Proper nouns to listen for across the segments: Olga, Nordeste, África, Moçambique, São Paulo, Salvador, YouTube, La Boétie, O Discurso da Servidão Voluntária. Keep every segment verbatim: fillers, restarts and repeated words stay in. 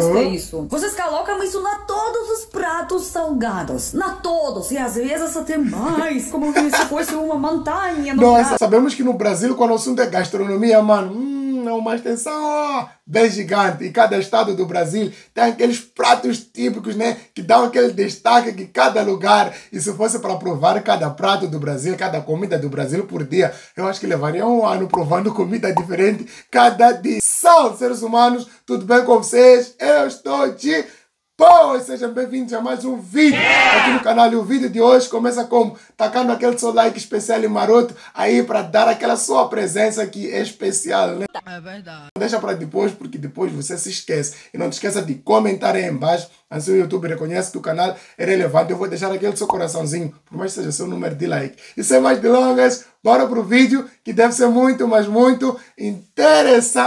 gostei disso. Vocês colocam isso na todos os pratos salgados. Na todos. E às vezes até mais. Como se fosse uma montanha. Nossa, prato. Sabemos que no Brasil, quando o assunto é gastronomia, mano... Hum, não, mas tem só bem gigante. E cada estado do Brasil tem aqueles pratos típicos, né? Que dão aquele destaque que cada lugar. E se fosse para provar cada prato do Brasil, cada comida do Brasil por dia, eu acho que levaria um ano provando comida diferente cada dia. São seres humanos, tudo bem com vocês? Eu estou de boa! Sejam bem-vindos a mais um vídeo aqui no canal. E o vídeo de hoje começa como? Tacando aquele seu like especial e maroto aí para dar aquela sua presença que é especial, né? É verdade. Deixa para depois, porque depois você se esquece. E não te esqueça de comentar aí embaixo. Assim o YouTube reconhece que o canal é relevante. Eu vou deixar aquele seu coraçãozinho, por mais que seja seu número de like. E sem mais delongas, bora pro vídeo, que deve ser muito, mas muito interessante.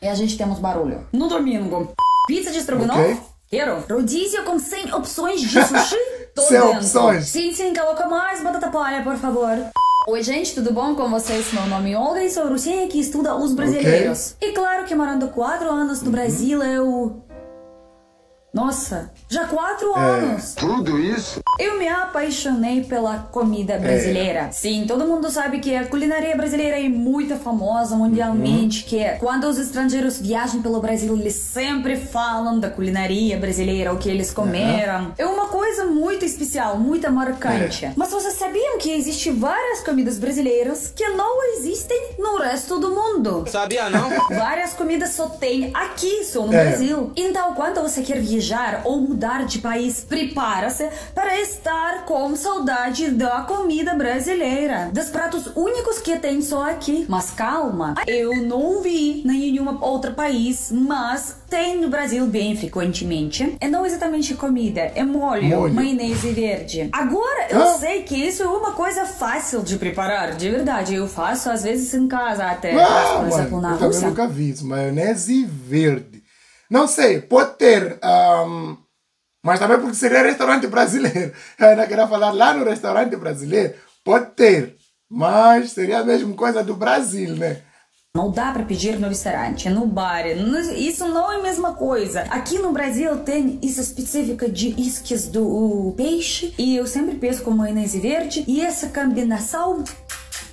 E a gente temos barulho. No domingo, pizza de estrogonofe, okay. Rodízio com cem opções de sushi. cem opções. Sim, sim, coloca mais batata palha, por favor. Oi, gente, tudo bom com vocês? Meu nome é Olga e sou russinha que estuda os brasileiros. Okay. E claro que morando quatro anos no uhum. Brasil, eu... Nossa, já quatro é, anos. Tudo isso? Eu me apaixonei pela comida brasileira. É. Sim, todo mundo sabe que a culinária brasileira é muito famosa mundialmente. Uhum. Que quando os estrangeiros viajam pelo Brasil, eles sempre falam da culinária brasileira, o que eles comeram. Uhum. É uma coisa muito especial, muito marcante. É. Mas vocês sabiam que existem várias comidas brasileiras que não existem no resto do mundo? Sabia não? Várias comidas só tem aqui, só no é. Brasil. Então, quando você quer viajar ou mudar de país, prepara-se para estar com saudade da comida brasileira, dos pratos únicos que tem só aqui. Mas calma, eu não vi em nenhum outro país, mas tem no Brasil bem frequentemente. É não exatamente comida, é molho, molho. Maionese verde. Agora eu ah. sei que isso é uma coisa fácil de preparar, de verdade. Eu faço às vezes em casa até, ah, por exemplo, na Rússia. Eu também nunca vi isso, maionese verde. Não sei, pode ter, um, mas também porque seria restaurante brasileiro. Eu ainda queria falar lá no restaurante brasileiro. Pode ter, mas seria a mesma coisa do Brasil, né? Não dá para pedir no restaurante, no bar, isso não é a mesma coisa. Aqui no Brasil tem isso específica de isques do peixe. E eu sempre peço com maionese verde. E essa combinação...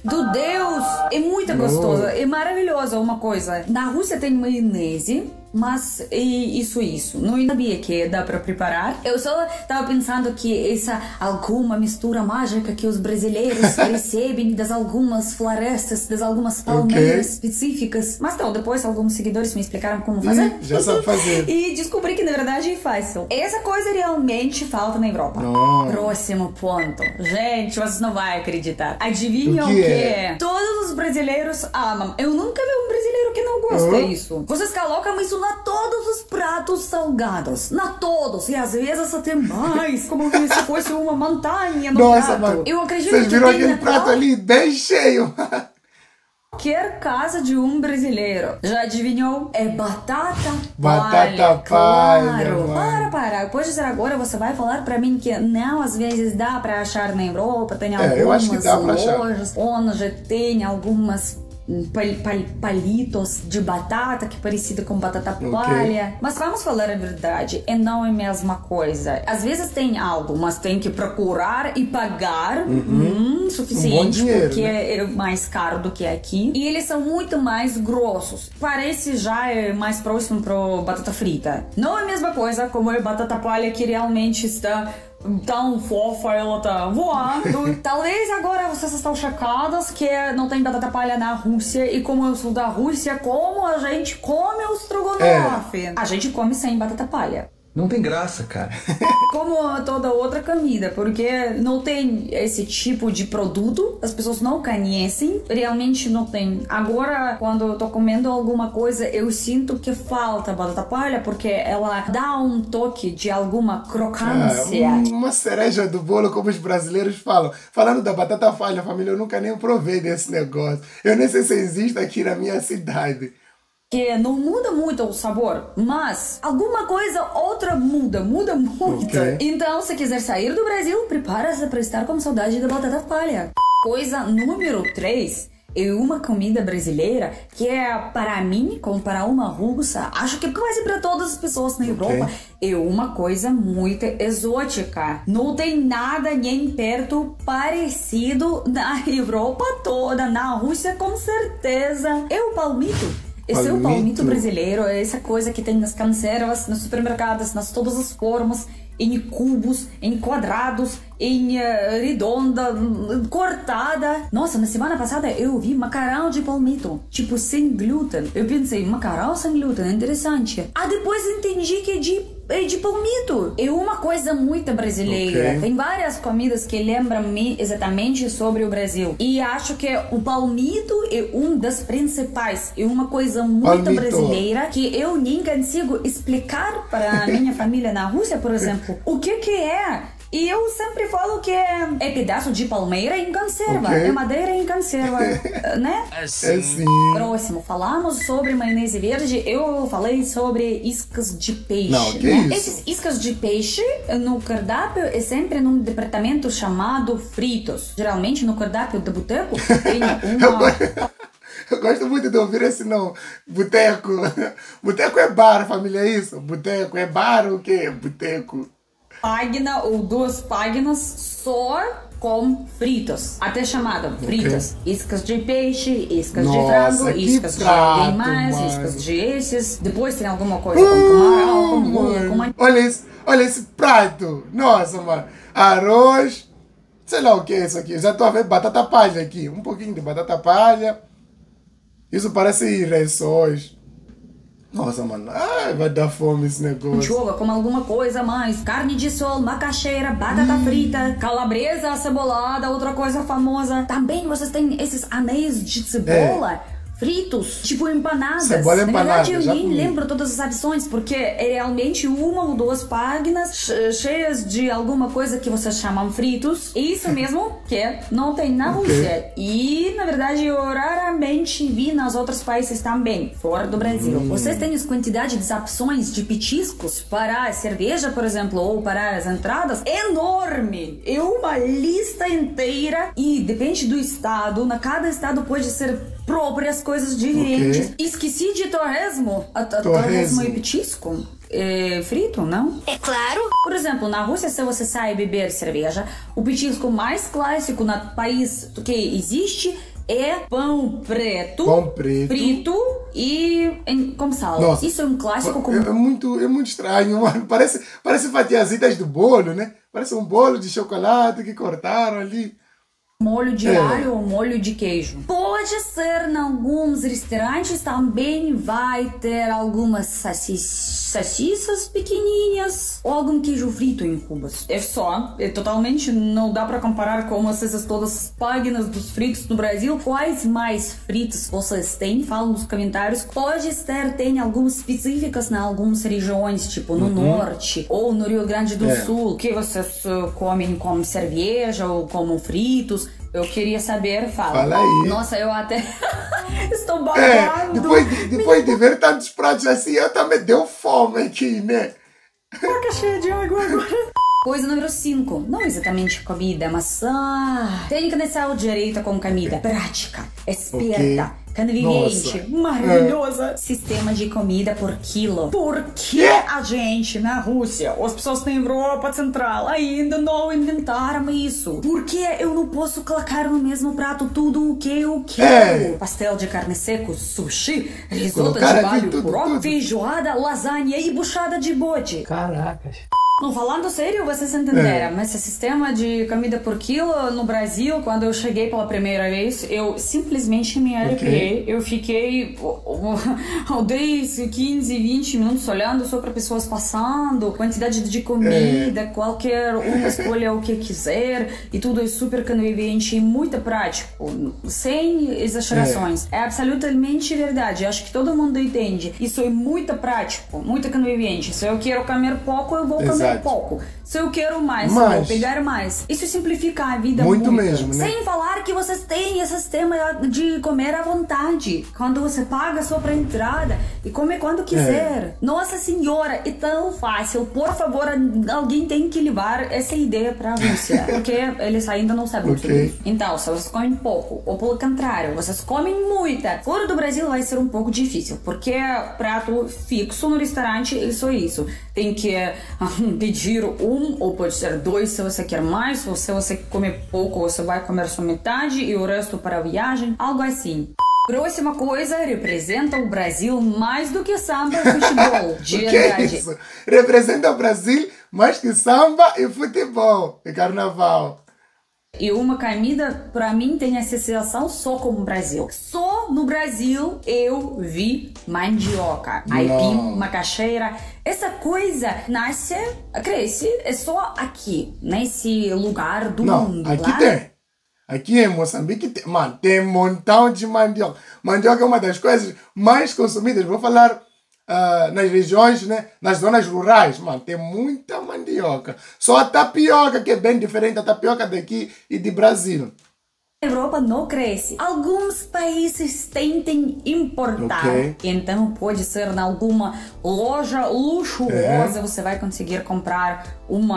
do Deus! É muito gostoso, oh. é maravilhosa uma coisa. Na Rússia tem maionese, mas é isso, isso. Não sabia que dá pra preparar. Eu só tava pensando que essa alguma mistura mágica que os brasileiros recebem das algumas florestas, das algumas palmeiras okay. específicas. Mas não, depois alguns seguidores me explicaram como fazer. Já sabe fazer. E descobri que na verdade é fácil. Essa coisa realmente falta na Europa. Oh. Próximo ponto. Gente, vocês não vão acreditar. Adivinham o que? É? Todos os brasileiros amam. Eu nunca vi um brasileiro que não gosta uhum. disso. Vocês colocam isso na todos os pratos salgados. Na todos. E às vezes até mais. Como se fosse uma montanha no Nossa, prato. Mano. Eu acredito Vocês que viram aquele prato ali bem cheio. Qualquer casa de um brasileiro. Já adivinhou? É batata palha. Batata palha, claro. Para, para. Pode dizer agora, você vai falar pra mim que não, às vezes dá pra achar na Europa. Tem algumas é, eu acho que dá pra lojas achar. Onde tem algumas... Pal, pal, palitos de batata que é parecido com batata palha okay. Mas vamos falar a verdade, é não é a mesma coisa. Às vezes tem algo, mas tem que procurar e pagar uhum. hum, suficiente, um dinheiro, porque né? é mais caro do que aqui. E eles são muito mais grossos. Parece já é mais próximo para batata frita. Não é a mesma coisa como é batata palha, que realmente está... tão fofa, ela tá voando. Talvez agora vocês estão chocadas que não tem batata palha na Rússia. E como eu sou da Rússia, como a gente come o estrogonofe? É. A gente come sem batata palha. Não tem graça, cara. Como toda outra comida, porque não tem esse tipo de produto, as pessoas não conhecem, realmente não tem. Agora, quando eu tô comendo alguma coisa, eu sinto que falta batata palha, porque ela dá um toque de alguma crocância. Ah, uma cereja do bolo, como os brasileiros falam. Falando da batata palha, família, eu nunca nem provei desse negócio. Eu nem sei se existe aqui na minha cidade. Que não muda muito o sabor, mas alguma coisa outra muda, muda muito. Okay. Então, se quiser sair do Brasil, prepara-se para estar com saudade da batata palha. Coisa número três E uma comida brasileira que é, para mim, como para uma russa, acho que quase para todas as pessoas na Europa, okay, é uma coisa muito exótica. Não tem nada nem perto parecido na Europa toda, na Rússia com certeza. É o palmito. Esse palmito. É o palmito brasileiro, é essa coisa que tem nas conservas, nos supermercados, nas todas as formas, em cubos, em quadrados, em uh, redonda, cortada. Nossa, na semana passada eu vi macarrão de palmito, tipo sem glúten. Eu pensei, macarrão sem glúten, interessante. Ah, depois entendi que é de... de palmito. É uma coisa muito brasileira. Okay. Tem várias comidas que lembram-me exatamente sobre o Brasil. E acho que o palmito é um das principais. É uma coisa muito palmito. brasileira que eu nem consigo explicar para a minha família na Rússia, por exemplo. O que que é? E eu sempre falo que é, é pedaço de palmeira em conserva. Okay. É madeira em conserva, né? É sim. Próximo, falamos sobre maionese verde. Eu falei sobre iscas de peixe. Não, que né? isso? Esses iscas de peixe no cardápio é sempre num departamento chamado fritos. Geralmente no cardápio do boteco tem uma... Eu gosto muito de ouvir esse não. Boteco. Boteco é bar, família, é isso? Boteco é bar ou o quê? Boteco. Página ou duas páginas só com fritos, até chamado fritas, okay, iscas de peixe, iscas Nossa, de frango, iscas de alguém mais, mano. iscas de esses, depois tem alguma coisa uh, com camarão, com bolo, com man... Olha esse, olha esse prato! Nossa, mano! Arroz, sei lá o que é isso aqui, eu já tô a ver batata palha aqui, um pouquinho de batata palha, isso parece ressóis. Nossa, mano, ai, vai dar fome esse negócio. Joga com alguma coisa a mais. Carne de sol, macaxeira, batata hum. frita, calabresa acebolada, outra coisa famosa. Também vocês têm esses anéis de cebola é. fritos, tipo empanadas. Cebola empanada, Na verdade, eu nem lembro todas as opções, porque é realmente uma ou duas páginas cheias de alguma coisa que vocês chamam fritos. Isso mesmo que não tem na okay. Rússia. E, na verdade, eu raramente vi nas outros países também, fora do Brasil. Hum. Vocês têm as quantidades de opções de petiscos para a cerveja, por exemplo, ou para as entradas, enorme. É uma lista inteira e depende do estado. Na cada estado pode ser próprias coisas diferentes. Okay. Esqueci de torresmo. A, a, torresmo. Torresmo e petisco? É frito, não? É claro. Por exemplo, na Rússia, se você sai beber cerveja, o petisco mais clássico no país que existe é pão preto, pão preto. frito e em, com sal. Nossa. Isso é um clássico comum. É, é, muito, é muito estranho, mano. Parece, parece fatiazitas do bolo, né? Parece um bolo de chocolate que cortaram ali. Molho de é. alho ou molho de queijo. Pode ser, em alguns restaurantes também vai ter algumas salsichas pequenininhas ou algum queijo frito em cubos. É só, é totalmente, não dá pra comparar com essas todas as páginas dos fritos no Brasil. Quais mais fritos vocês têm? Fala nos comentários. Pode ser, tem algumas específicas em algumas regiões, tipo no uhum. norte ou no Rio Grande do é. Sul, que vocês comem como cerveja ou como fritos. Eu queria saber, fala. Fala aí. Nossa, eu até estou babando. É, depois de, depois de ver tantos pratos assim, eu também deu fome aqui, né? Boca cheia de água agora. Coisa número cinco. Não exatamente comida, mas... Ah, tem que começar o direito com comida. Prática, esperta, okay. convivente, Nossa. maravilhosa. É. Sistema de comida por quilo. Por que a gente na Rússia, as pessoas na Europa Central, ainda não inventaram isso? Por que eu não posso colocar no mesmo prato tudo o que eu quero? É. Pastel de carne seco, sushi, risoto de alho, broco, feijoada, lasanha e buchada de bode. Caracas. Não, falando sério, vocês entenderam, é. mas esse sistema de comida por quilo no Brasil, quando eu cheguei pela primeira vez, eu simplesmente me arrepiei. Okay. Eu fiquei dez, quinze, vinte minutos olhando só para pessoas passando, quantidade de comida, é. qualquer uma escolha o que quiser, e tudo é super convivente e muito prático, sem exagerações. É, é absolutamente verdade, acho que todo mundo entende. Isso é muito prático, muito convivente. Se eu quero comer pouco, eu vou comer pouco. Se eu quero mais, mais. Eu vou pegar mais. Isso simplifica a vida muito. Muito mesmo, né? Sem falar que vocês têm esse sistema de comer à vontade. Quando você paga só pra entrada e come quando quiser. É. Nossa senhora, é tão fácil. Por favor, alguém tem que levar essa ideia pra Rússia. Porque eles ainda não sabem okay. tudo isso. Então, se vocês comem pouco, ou pelo contrário, vocês comem muita. Fora do Brasil vai ser um pouco difícil. Porque prato fixo no restaurante é só isso. Tem que pedir um, ou pode ser dois se você quer mais, ou se você comer pouco, você vai comer só metade e o resto para a viagem, algo assim. Próxima coisa, representa o Brasil mais do que samba e futebol. De que verdade. É isso? Representa o Brasil mais que samba e futebol e carnaval. E uma comida, pra mim, tem associação só com o Brasil. Só no Brasil eu vi mandioca, aipim, macaxeira. Essa coisa nasce, cresce, é só aqui, nesse lugar do Não, mundo. Aqui lá. Tem. Aqui em Moçambique tem. Mano, tem um montão de mandioca. Mandioca é uma das coisas mais consumidas. Vou falar uh, nas regiões, né? Nas zonas rurais. Mano, tem muita mandioca. Só a tapioca, que é bem diferente da tapioca daqui e de Brasil. A Europa não cresce. Alguns países tentem importar. Okay. Então pode ser na alguma loja luxuosa é. Você vai conseguir comprar um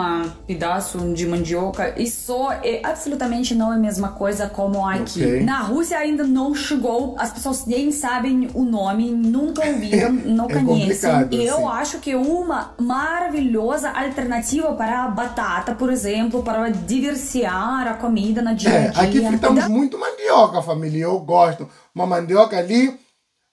pedaço de mandioca. E só é absolutamente não é a mesma coisa como aqui. Okay. Na Rússia ainda não chegou. As pessoas nem sabem o nome, nunca ouviram, não é conhecem. E eu sim. acho que é uma maravilhosa alternativa para a batata, por exemplo, para diversificar a comida na dia a dia. É, aqui fritamos muito mandioca, família. Eu gosto. Uma mandioca ali,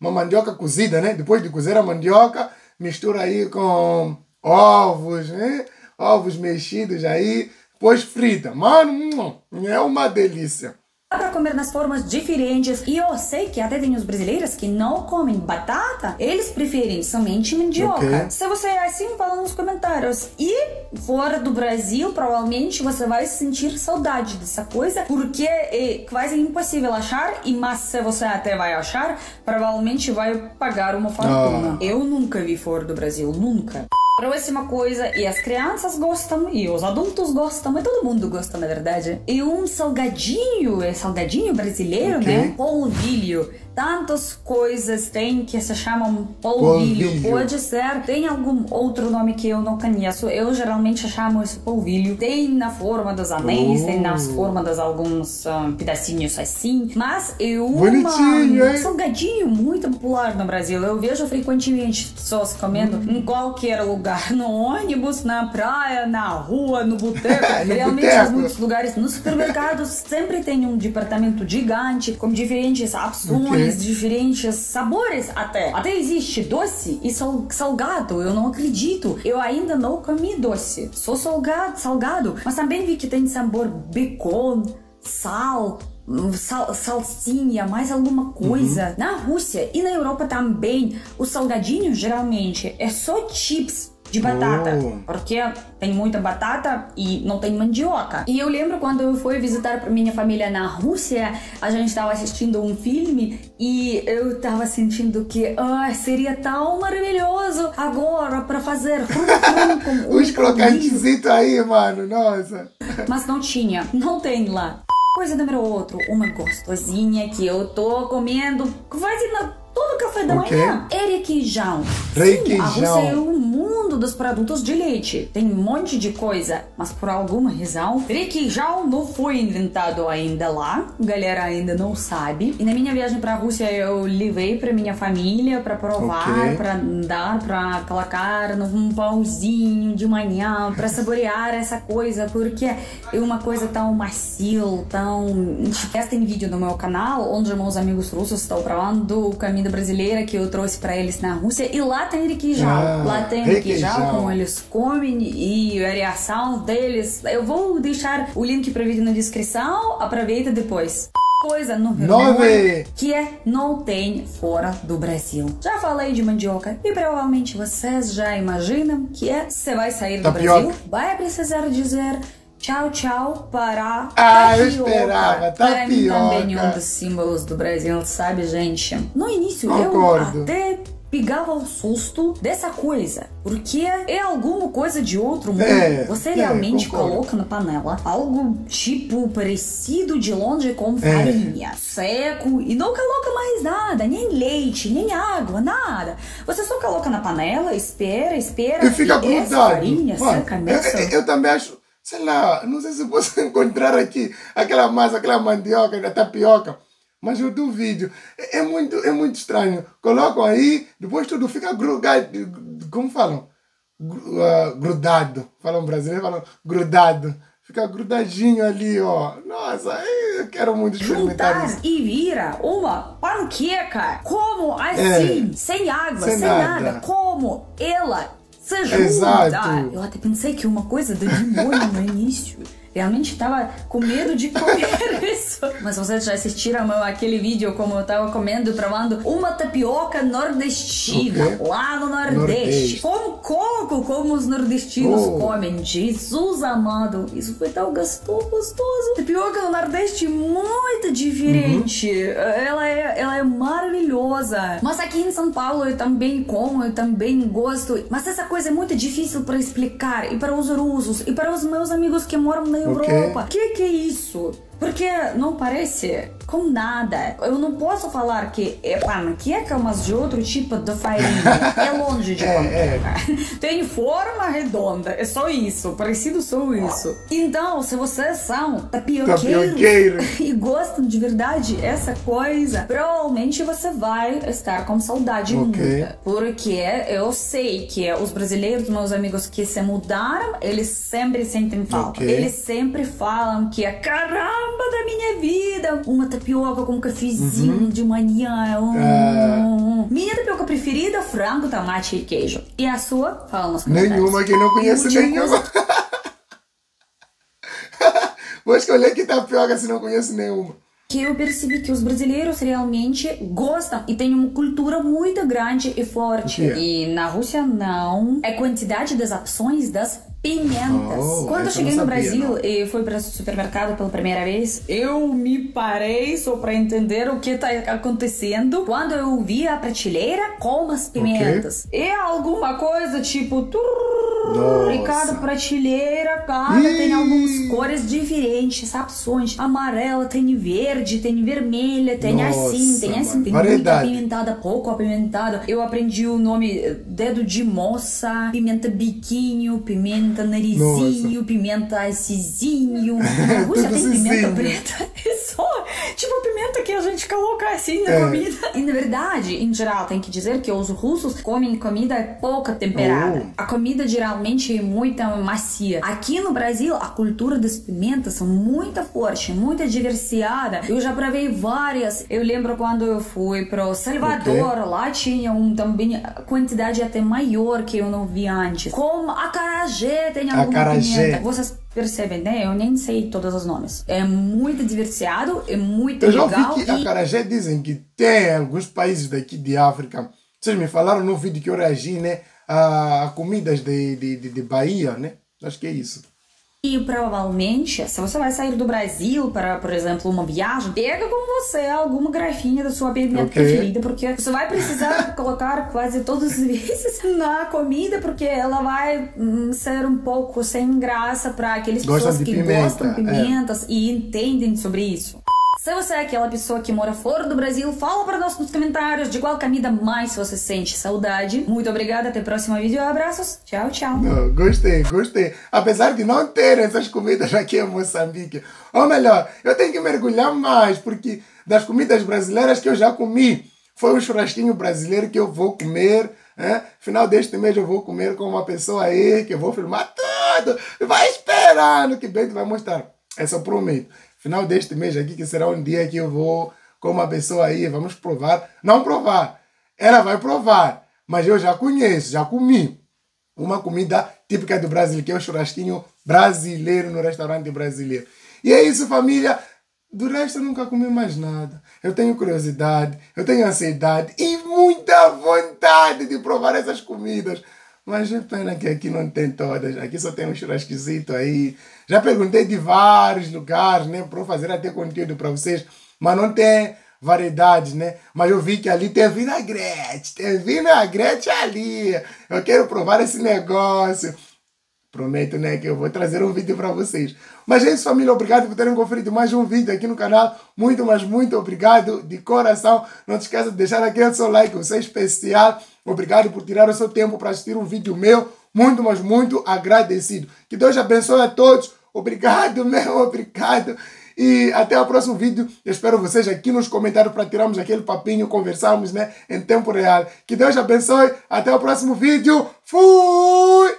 uma mandioca cozida, né? Depois de cozer a mandioca, mistura aí com ovos, né? Ovos mexidos aí, depois frita. Mano, é uma delícia. Dá pra comer nas formas diferentes. E eu sei que até tem os brasileiros que não comem batata, eles preferem somente mandioca. Okay. Se você é assim, fala nos comentários. E fora do Brasil, provavelmente você vai sentir saudade dessa coisa, porque é quase impossível achar. E mas se você até vai achar, provavelmente vai pagar uma fortuna. Oh. Eu nunca vi fora do Brasil, nunca. Próxima coisa, e as crianças gostam, e os adultos gostam, e todo mundo gosta, na verdade. E um salgadinho, é salgadinho brasileiro, okay. né? Polvilho. Tantas coisas tem que se chamam polvilho. polvilho. Pode ser, tem algum outro nome que eu não conheço. Eu geralmente chamo isso polvilho. Tem na forma dos anéis, oh. tem na forma dos alguns um, pedacinhos assim. Mas é um salgadinho muito popular no Brasil. Eu vejo frequentemente pessoas comendo hum. em qualquer lugar. No ônibus, na praia, na rua, no boteco. Realmente, em muitos lugares, nos supermercados, sempre tem um departamento gigante com diferentes opções, okay. diferentes sabores até. Até existe doce e salgado. Eu não acredito. Eu ainda não comi doce. Sou salgado, salgado. Mas também vi que tem sabor bacon, sal... Sal, salsinha, mais alguma coisa. Uhum. Na Rússia e na Europa também, o salgadinho geralmente é só chips de batata, oh. porque tem muita batata e não tem mandioca. E eu lembro quando eu fui visitar minha família na Rússia, a gente estava assistindo um filme e eu estava sentindo que ah, seria tão maravilhoso agora para fazer com um os crocantezitos aí, mano, nossa. Mas não tinha, não tem lá. Coisa número outro, uma gostosinha que eu tô comendo quase na todo café da okay. manhã. É requeijão. Requeijão. Sim, a Rússia é o mundo dos produtos de leite. Tem um monte de coisa, mas por alguma razão, requeijão não foi inventado ainda lá. A galera ainda não sabe. E na minha viagem para a Rússia, eu levei para minha família para provar, okay. para dar, para colocar num pãozinho de manhã, para saborear essa coisa, porque é uma coisa tão macio, tão... Tem vídeo no meu canal, onde meus amigos russos estão provando o caminho brasileira que eu trouxe para eles na Rússia e lá tem requeijão, ah, lá tem requeijão como eles comem e a reação deles. Eu vou deixar o link para o vídeo na descrição, aproveita depois. Coisa número nove que não tem fora do Brasil. Já falei de mandioca e provavelmente vocês já imaginam que você vai sair tapioca. do Brasil, vai precisar dizer tchau, tchau para tapioca. Ah, eu esperava, tapioca. Para mim também é um dos símbolos do Brasil, sabe, gente? No início, Concordo. eu até pegava um susto dessa coisa, porque é alguma coisa de outro mundo. É, você realmente é, coloca na panela algo tipo parecido de longe com farinha, é. seco, e não coloca mais nada, nem leite, nem água, nada. Você só coloca na panela, espera, espera, e fica e essa farinha Mano, seca mesmo. Eu, eu também acho, sei lá, não sei se posso encontrar aqui aquela massa, aquela mandioca, aquela tapioca. Mas eu duvido. É, é, muito, é muito estranho. Colocam aí, depois tudo fica grudado. Como falam? Grudado. Falam brasileiro, falam grudado. Fica grudadinho ali, ó. Nossa, eu quero muito experimentar Juntar isso. E vira uma panqueca. Como assim? É, sem água, sem, sem nada. nada. Como ela se junta. Exato. Eu até pensei que uma coisa deu demônio no início. Realmente tava com medo de comer isso. Mas vocês já assistiram aquele vídeo como eu tava comendo, provando uma tapioca nordestina lá no Nordeste. Nordeste. Com coco, como os nordestinos oh. comem. Jesus amado. Isso foi tão gostoso, gostoso. Tapioca no Nordeste é muito diferente. Uhum. Ela, é, ela é maravilhosa. Mas aqui em São Paulo eu também como, eu também gosto. Mas essa coisa é muito difícil para explicar. E para os russos, e para os meus amigos que moram na Europa. O que que é isso? Porque não parece com nada. Eu não posso falar que é panqueca, mas de outro tipo de farinha. É longe de panqueca. Tem forma redonda. É só isso. Parecido só isso. Então, se vocês são tapioqueiros, tapioqueiros. e gostam de verdade essa coisa, provavelmente você vai estar com saudade muita. Porque eu sei que os brasileiros, meus amigos que se mudaram, eles sempre sentem falta. Okay. Eles sempre falam que é caramba da minha vida, uma tapioca com um cafezinho uhum. de manhã. Uh... Minha tapioca preferida, frango, tomate e queijo. E a sua? Fala nos comentários. Nenhuma, que eu não conheço nenhuma. Vou escolher que tapioca se não conheço nenhuma. Que eu percebi que os brasileiros realmente gostam e têm uma cultura muito grande e forte. Yeah. E na Rússia não. É quantidade das opções das pimentas. Oh, Quando eu cheguei no Brasil não. e fui para o supermercado pela primeira vez, eu me parei só para entender o que está acontecendo. Quando eu vi a prateleira com as pimentas, okay. é alguma coisa tipo... Nossa. E cada prateleira, cada Ih. tem algumas cores diferentes, opções. Amarela, tem verde, tem vermelha, tem Nossa, assim, tem assim. Mano. Tem variedade. Muita apimentada, pouco apimentada. Eu aprendi o nome dedo de moça, pimenta biquinho, pimenta narizinho, Nossa. pimenta acizinho. Na Rússia tem pimenta preta. É só, tipo, pimenta que a gente coloca assim na é. comida. E na verdade, em geral, tem que dizer que os russos comem comida pouca temperada. Oh. A comida geralmente é muito macia. Aqui no Brasil, a cultura das pimentas é muito forte, muito diversificada. Eu já provei várias. Eu lembro quando eu fui para Salvador, okay. lá tinha um também quantidade até maior que eu não vi antes. Como acarajé, tem alguma acarajé. pimenta. Vocês percebem, né? Eu nem sei todos os nomes. É muito diversificado, é muito legal. Eu já ouvi que e... acarajé dizem que tem alguns países daqui de África. Vocês me falaram no vídeo que eu reagi, né? a comidas de, de, de, de Bahia, né? Acho que é isso. E provavelmente, se você vai sair do Brasil para, por exemplo, uma viagem, pega com você alguma garrafinha da sua pimenta okay. preferida, porque você vai precisar colocar quase todos os vezes na comida, porque ela vai hum, ser um pouco sem graça para aqueles pessoas que pimenta, gostam de pimentas é. e entendem sobre isso. Se você é aquela pessoa que mora fora do Brasil, fala para nós nos comentários de qual comida mais você sente saudade. Muito obrigada, até o próximo vídeo. Abraços, tchau, tchau. Não, gostei, gostei. Apesar de não ter essas comidas aqui em Moçambique. Ou melhor, eu tenho que mergulhar mais, porque das comidas brasileiras que eu já comi, foi um churrasquinho brasileiro que eu vou comer. Né? Final deste mês eu vou comer com uma pessoa aí, que eu vou filmar tudo. Vai esperando que bem tu vai mostrar. Essa eu prometo. Final deste mês aqui, que será um dia que eu vou com uma pessoa aí, vamos provar. Não provar, ela vai provar, mas eu já conheço, já comi uma comida típica do Brasil, que é o churrasquinho brasileiro no restaurante brasileiro. E é isso, família. Do resto eu nunca comi mais nada. Eu tenho curiosidade, eu tenho ansiedade e muita vontade de provar essas comidas. Mas é pena que aqui não tem todas. Aqui só tem um churrasquisito aí. Já perguntei de vários lugares, né? Para fazer até conteúdo para vocês. Mas não tem variedades, né? Mas eu vi que ali tem vinagrete, tem vinagrete ali. Eu quero provar esse negócio. Prometo, né, que eu vou trazer um vídeo para vocês. Mas é isso, família. Obrigado por terem conferido mais um vídeo aqui no canal. Muito, mas muito obrigado de coração. Não se esqueça de deixar aquele seu like, você é especial. Obrigado por tirar o seu tempo para assistir um vídeo meu. Muito, mas muito agradecido. Que Deus abençoe a todos. Obrigado, meu. Obrigado. E até o próximo vídeo. Eu espero vocês aqui nos comentários para tirarmos aquele papinho, conversarmos, né, em tempo real. Que Deus abençoe. Até o próximo vídeo. Fui!